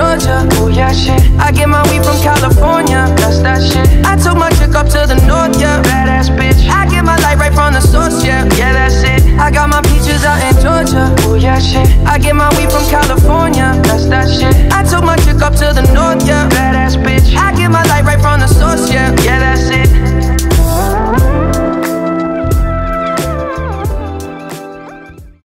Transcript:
Georgia. Oh yeah, shit. I get my weed from California. That's that shit. I took my chick up to the north, yeah. Badass bitch. I get my light right from the source, yeah. Yeah, that's it. I got my peaches out in Georgia. Oh yeah, shit. I get my weed from California. That's that shit. I took my chick up to the north, yeah. Badass bitch. I get my